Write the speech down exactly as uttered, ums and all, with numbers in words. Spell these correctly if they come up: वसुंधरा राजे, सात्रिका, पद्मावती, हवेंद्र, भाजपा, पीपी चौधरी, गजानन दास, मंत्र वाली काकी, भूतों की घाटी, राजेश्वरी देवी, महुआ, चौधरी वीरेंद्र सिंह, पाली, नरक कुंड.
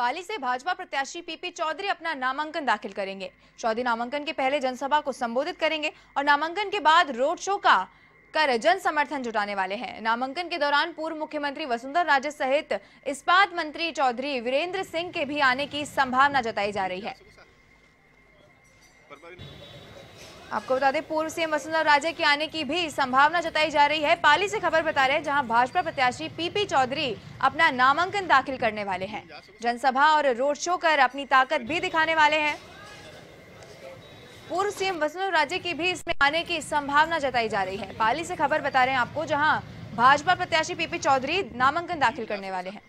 पाली से भाजपा प्रत्याशी पीपी चौधरी अपना नामांकन दाखिल करेंगे। चौधरी नामांकन के पहले जनसभा को संबोधित करेंगे और नामांकन के बाद रोड शो का कर जन समर्थन जुटाने वाले हैं। नामांकन के दौरान पूर्व मुख्यमंत्री वसुंधरा राजे सहित इस्पात मंत्री चौधरी वीरेंद्र सिंह के भी आने की संभावना जताई जा रही है। आपको बता दें, पूर्व सीएम वसुंधरा राजे के आने की भी संभावना जताई जा रही है। पाली से खबर बता रहे हैं, जहां भाजपा प्रत्याशी पीपी चौधरी अपना नामांकन दाखिल करने वाले हैं। जनसभा और रोड शो कर अपनी ताकत भी दिखाने वाले हैं। पूर्व सीएम वसुंधरा राजे की भी इसमें आने की संभावना जताई जा रही है। पाली से खबर बता रहे हैं आपको, जहां भाजपा प्रत्याशी पीपी चौधरी नामांकन दाखिल करने वाले हैं।